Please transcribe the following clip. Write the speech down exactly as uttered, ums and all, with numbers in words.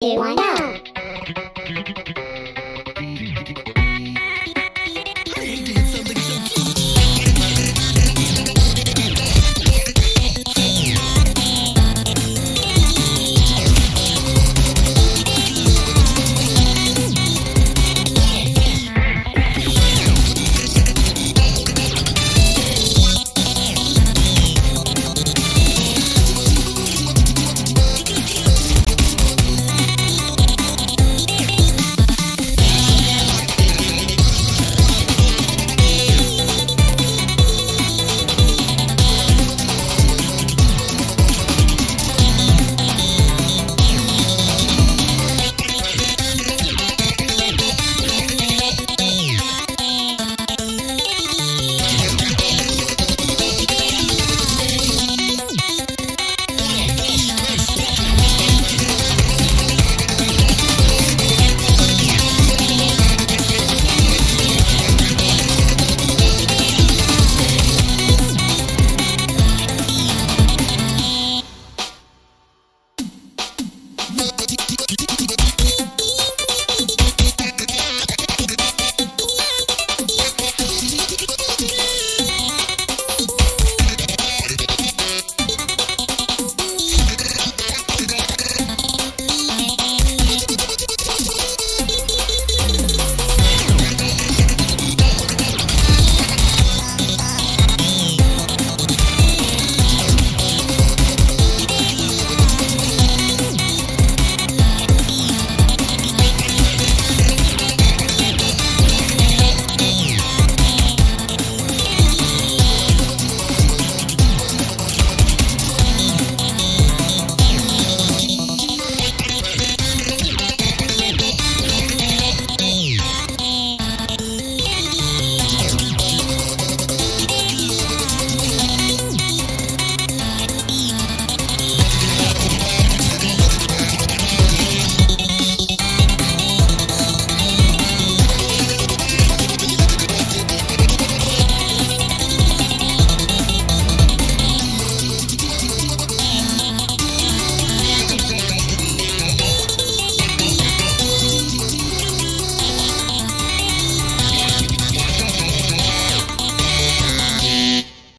Do I know?